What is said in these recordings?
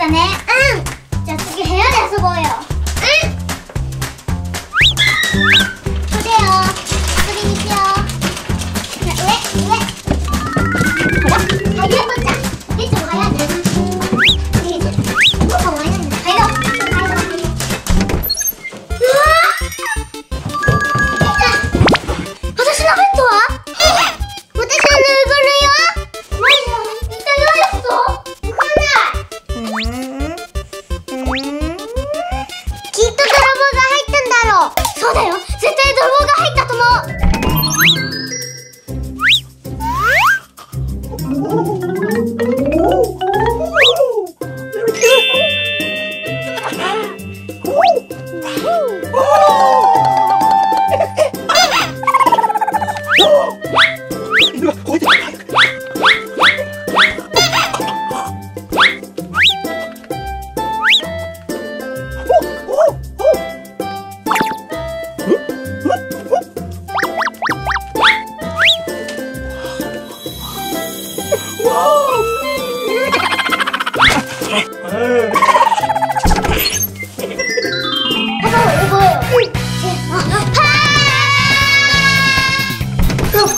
했다네. 응. 자, 어떻게 해야 돼서 보여. 응. 보세요. 그리니시요. 왜? 가위 해보자. 이쪽으로 가야 돼. 자,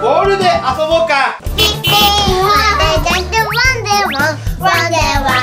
뭘で遊ぼうか。 왕대왕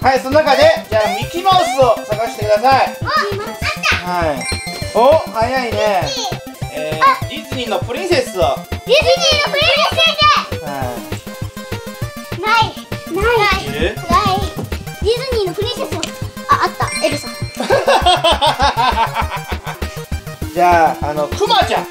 はい、その中でじゃあミッキーマウスを探してください。はい。お、早いね。ディズニーのプリンセスを。ディズニーのプリンセス。ない。ディズニーのプリンセスを。あ、あった。エルサ。じゃあクマちゃん。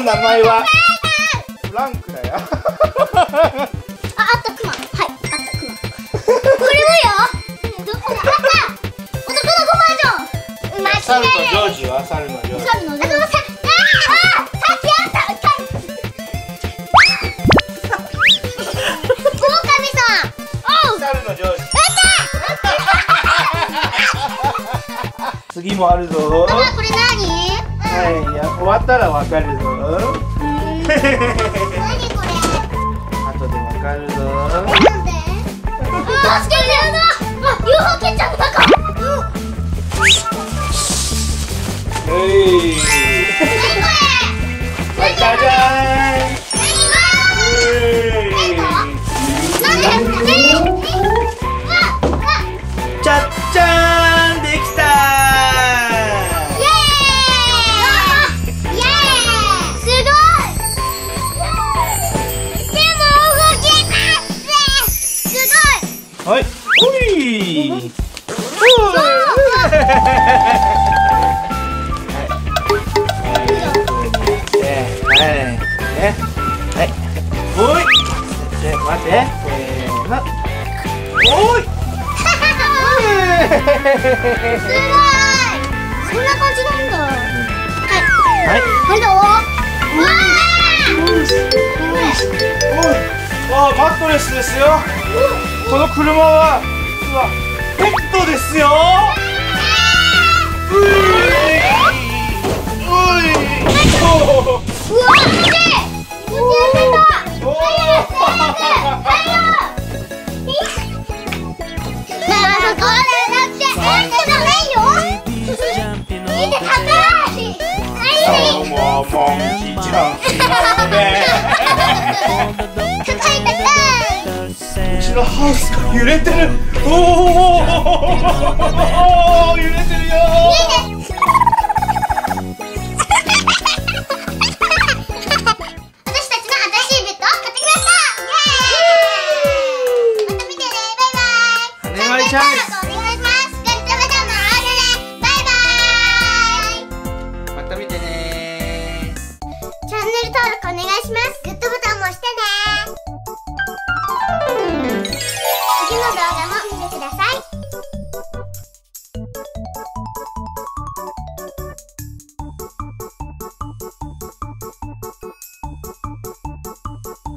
名前はフランクだよ。あったクマ、はいあったクマ。これもよ。どこだあった。男の子バージョン。サルのジョージはサルのジョージ。サルのジョージ。ああさっきあった。狼さん。サルのジョージ。あった。次もあるぞ。ママこれ何？はい、や終わったらわかるぞ。なにこれ？後でわかるぞ。なんで？あ、助けてやだ。あ、UFOキャッチャーの中。はい。なにこれ？じゃじゃーん。なにこれ？なんで？じゃじゃーんできたー。はい、おい、はい、あ、マットレスですよ。この車は実はペットですよ。うちのハウスが揺れてる。おお揺れてるよ。私たちの新しいベッドを買ってきました。イエーイ。また見てね。バイバイ。はねまりちゃんお願いします。ガッチャガチャのあるね。バイバイ。また見てね。チャンネル登録お願いします。